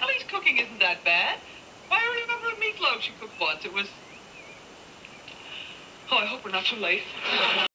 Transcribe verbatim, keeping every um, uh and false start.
Ellie's cooking isn't that bad. Why, I remember a meatloaf she cooked once. It was... Oh, I hope we're not too late.